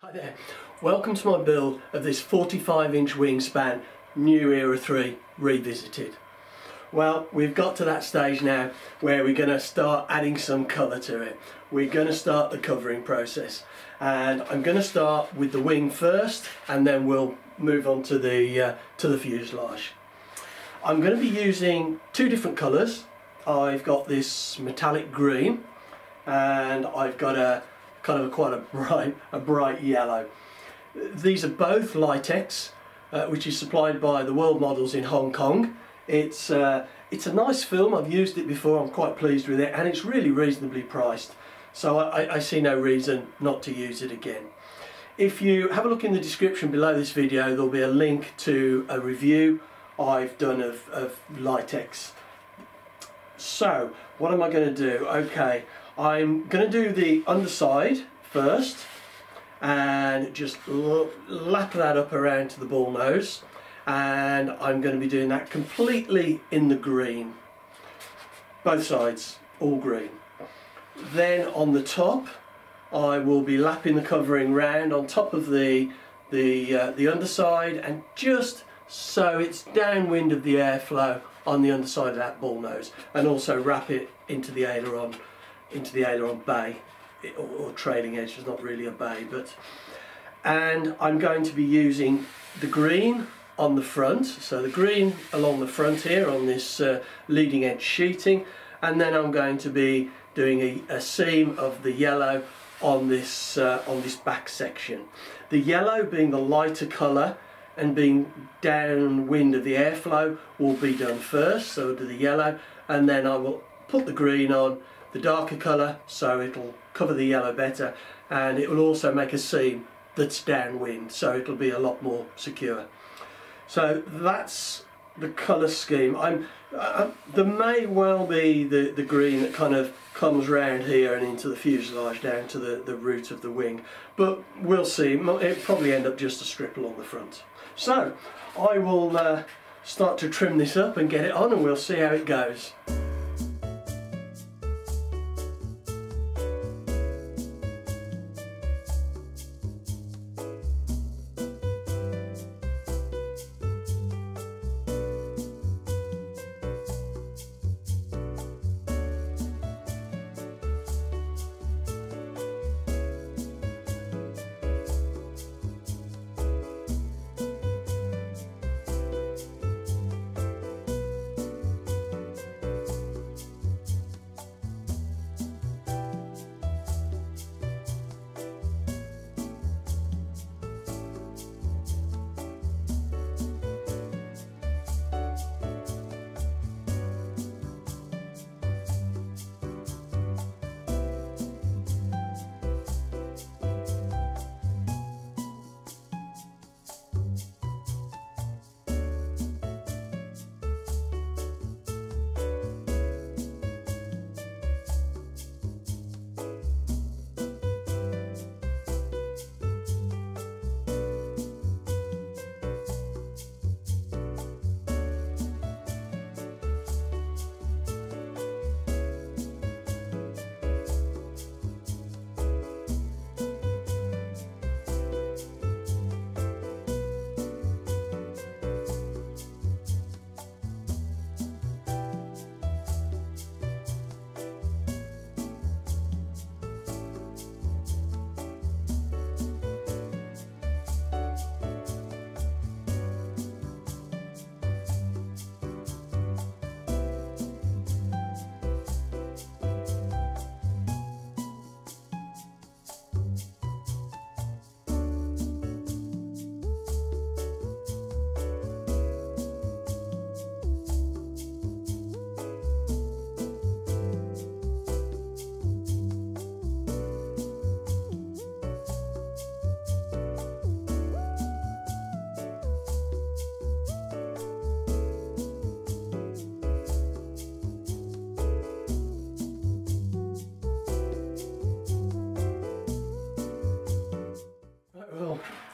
Hi there, welcome to my build of this 45-inch wingspan New Era 3 revisited. Well, we've got to that stage now where we're going to start adding some colour to it. We're going to start the covering process, and I'm going to start with the wing first and then we'll move on to the fuselage. I'm going to be using two different colours. I've got this metallic green and I've got a kind of quite a bright yellow. These are both Lightex, which is supplied by the World Models in Hong Kong. It's a nice film. I've used it before. I'm quite pleased with it, and it's really reasonably priced. So I see no reason not to use it again. If you have a look in the description below this video, there'll be a link to a review I've done of Lightex. So what am I going to do? Okay. I'm going to do the underside first and just lap that up around to the ball nose, and I'm going to be doing that completely in the green. Both sides, all green. Then on the top I will be lapping the covering round on top of the underside, and just so it's downwind of the airflow on the underside of that ball nose, and also wrap it into the aileron bay, or trailing edge. It's not really a bay, but, and I'm going to be using the green on the front, so the green along the front here on this leading edge sheeting, and then I'm going to be doing a seam of the yellow on this back section. The yellow, being the lighter colour and being downwind of the airflow, will be done first, so I'll do the yellow, and then I will put the green on the darker colour, so it'll cover the yellow better, and it will also make a seam that's downwind, so it'll be a lot more secure. So that's the colour scheme. There may well be the green that kind of comes round here and into the fuselage down to the root of the wing, but we'll see. It'll probably end up just a strip along the front. So I will start to trim this up and get it on, and we'll see how it goes.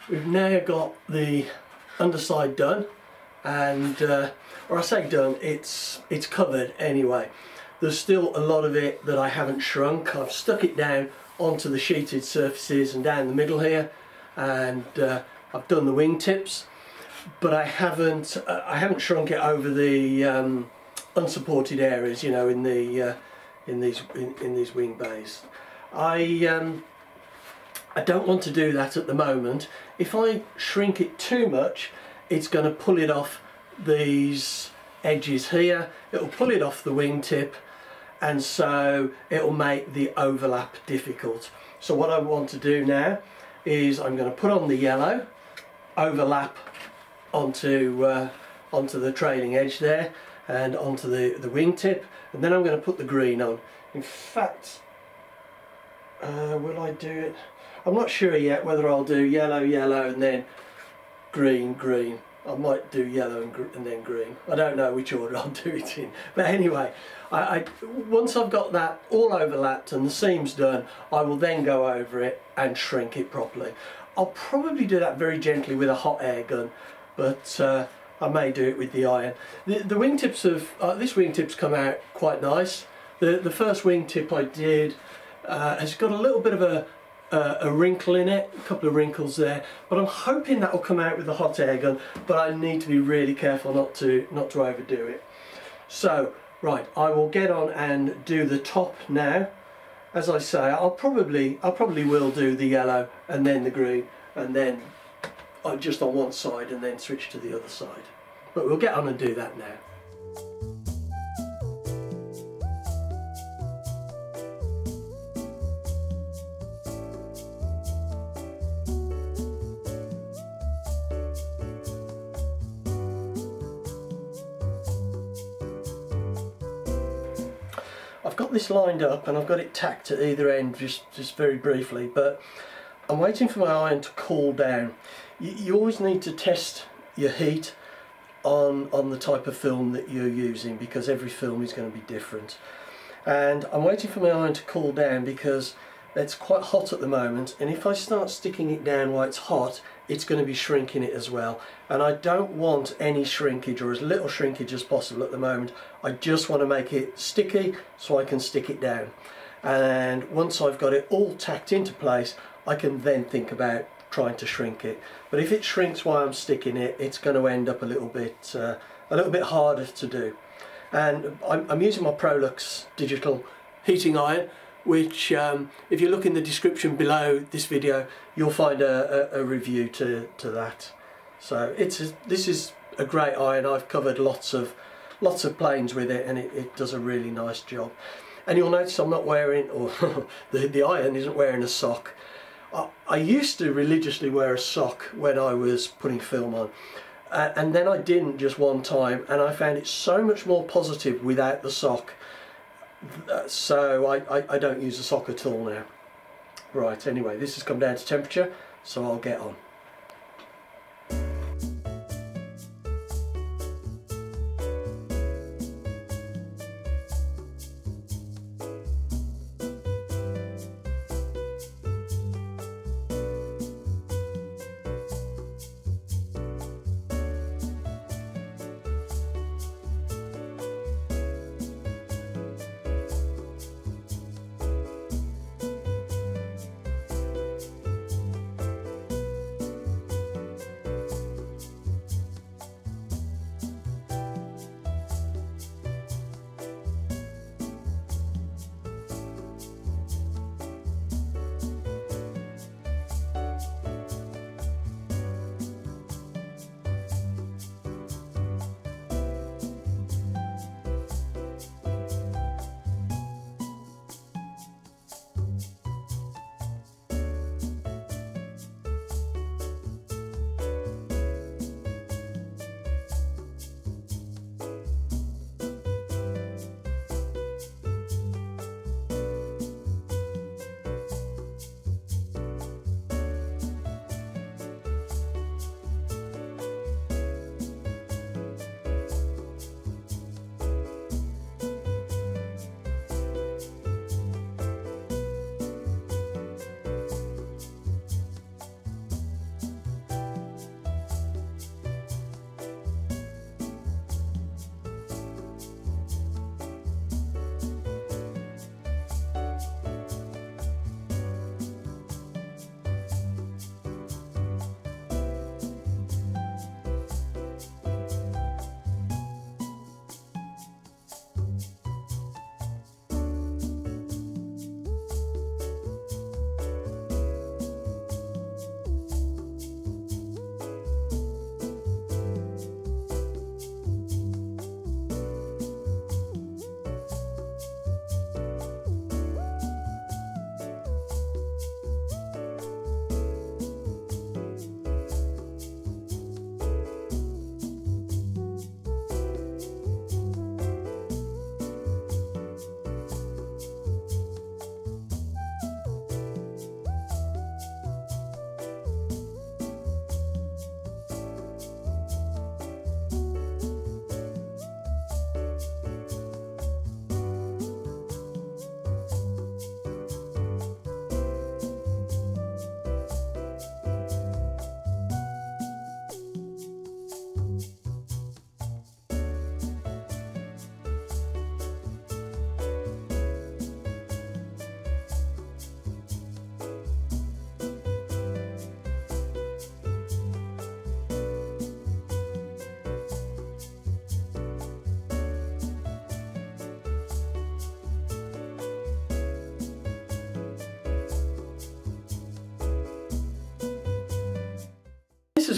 We've now got the underside done, and or I say done, it's covered anyway. There's still a lot of it that I haven't shrunk. I've stuck it down onto the sheeted surfaces and down the middle here, and I've done the wingtips, but I haven't shrunk it over the unsupported areas, you know, in these wing bays. I don't want to do that at the moment. If I shrink it too much, it's going to pull it off these edges here, it'll pull it off the wingtip, and so it'll make the overlap difficult. So what I want to do now is I'm going to put on the yellow, overlap onto the trailing edge there and onto the wingtip, and then I'm going to put the green on. In fact, will I do it? I'm not sure yet whether I'll do yellow, yellow and then green, green. I might do yellow and then green. I don't know which order I'll do it in. But anyway, once I've got that all overlapped and the seams done, I will then go over it and shrink it properly. I'll probably do that very gently with a hot air gun, but I may do it with the iron. The wingtips have, this wingtip's come out quite nice. The first wingtip I did has got a little bit of a wrinkle in it, a couple of wrinkles there, but I'm hoping that will come out with the hot air gun, but I need to be really careful not to overdo it. So right, I will get on and do the top now. As I say, I probably will do the yellow and then the green and then just on one side and then switch to the other side, but we'll get on and do that now. I've got this lined up and I've got it tacked at either end just very briefly, but I'm waiting for my iron to cool down. You always need to test your heat on the type of film that you're using, because every film is going to be different. And I'm waiting for my iron to cool down because it's quite hot at the moment, and if I start sticking it down while it's hot, it's going to be shrinking it as well, and I don't want any shrinkage, or as little shrinkage as possible at the moment. I just want to make it sticky so I can stick it down, and once I've got it all tacked into place, I can then think about trying to shrink it. But if it shrinks while I'm sticking it, it's going to end up a little bit harder to do. And I'm using my Prolux digital heating iron, which if you look in the description below this video, you'll find a review to that. So this is a great iron. I've covered lots of planes with it, and it does a really nice job. And you'll notice I'm not wearing, or the iron isn't wearing a sock. I used to religiously wear a sock when I was putting film on, and then I didn't just one time, and I found it so much more positive without the sock. So I don't use a sock at all now. Right, anyway, this has come down to temperature, so I'll get on.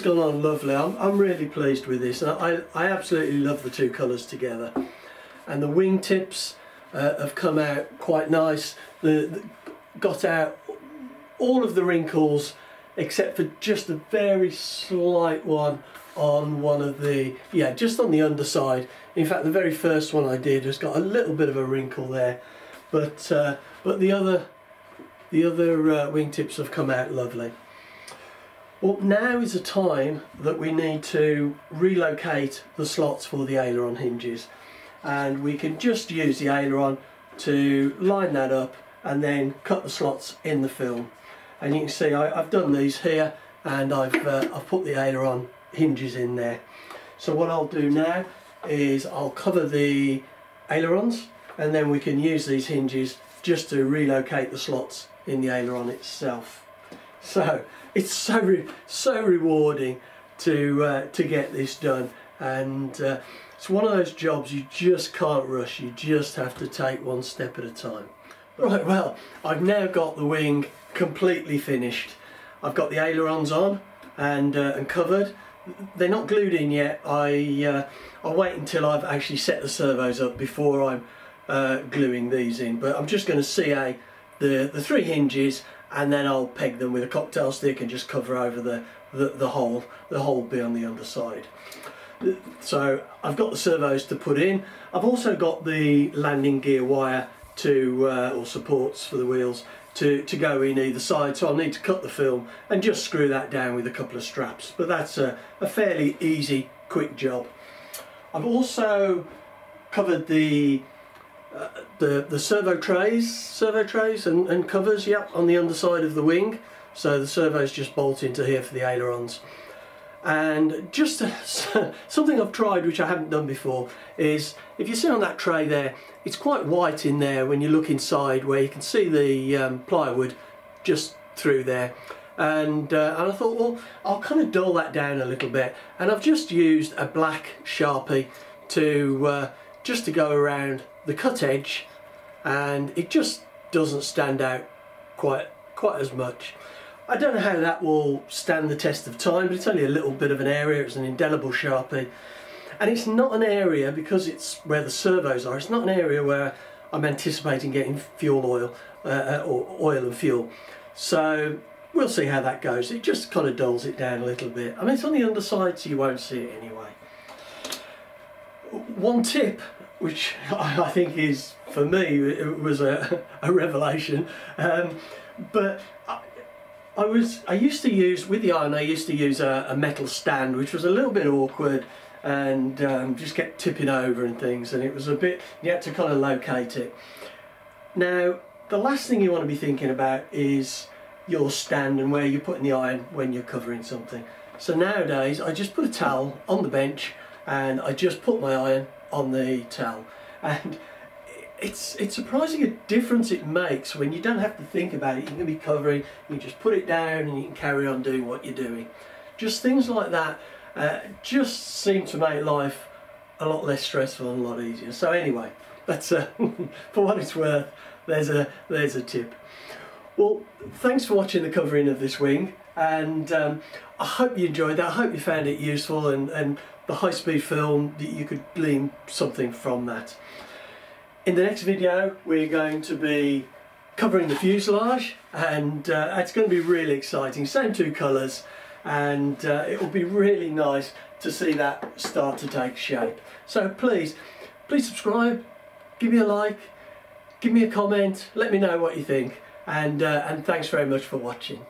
gone on lovely. I'm really pleased with this. I absolutely love the two colours together, and the wingtips have come out quite nice. Got out all of the wrinkles except for just a very slight one on one of the, yeah, just on the underside. In fact, the very first one I did has got a little bit of a wrinkle there, but the other wingtips have come out lovely. Well, now is a time that we need to relocate the slots for the aileron hinges, and we can just use the aileron to line that up and then cut the slots in the film. And you can see I've done these here, and I've put the aileron hinges in there. So what I'll do now is I'll cover the ailerons, and then we can use these hinges just to relocate the slots in the aileron itself. So it's so rewarding to get this done, and it's one of those jobs you just can't rush. You just have to take one step at a time. Right, well, I've now got the wing completely finished. I've got the ailerons on and covered. They're not glued in yet. I wait until I've actually set the servos up before I'm gluing these in. But I'm just going to CA the three hinges, and then I'll peg them with a cocktail stick and just cover over the hole beyond the underside. So I've got the servos to put in. I've also got the landing gear wire to or supports for the wheels to go in either side, so I'll need to cut the film and just screw that down with a couple of straps, but that's a fairly easy, quick job. I've also covered the servo trays and covers, yep, on the underside of the wing, so the servos just bolt into here for the ailerons. And just something I've tried which I haven't done before is, if you see on that tray there, it's quite white in there when you look inside, where you can see the plywood just through there, and I thought, well, I'll kind of dull that down a little bit, and I've just used a black Sharpie to just to go around the cut edge, and it just doesn't stand out quite as much. I don't know how that will stand the test of time, but it's only a little bit of an area. It's an indelible Sharpie, and it's not an area, because it's where the servos are, it's not an area where I'm anticipating getting fuel oil or oil and fuel, so we'll see how that goes. It just kind of dulls it down a little bit. I mean, it's on the underside, so you won't see it anyway. One tip which I think is, for me, it was a revelation, but I used to use, with the iron, I used to use a metal stand, which was a little bit awkward, and just kept tipping over and things, and it was a bit, you had to kind of locate it. Now, the last thing you want to be thinking about is your stand and where you're putting the iron when you're covering something. So nowadays, I just put a towel on the bench, and I just put my iron on the towel, and it's surprising a difference it makes when you don't have to think about it. You can be covering, you just put it down and you can carry on doing what you're doing. Just things like that just seem to make life a lot less stressful and a lot easier. So anyway, that's for what it's worth, there's a tip. Well, thanks for watching the covering of this wing, and I hope you enjoyed that. I hope you found it useful, and the high-speed film, that you could glean something from that. In the next video, we're going to be covering the fuselage, and it's going to be really exciting. Same two colours, and it will be really nice to see that start to take shape. So please subscribe, give me a like, give me a comment, let me know what you think, and thanks very much for watching.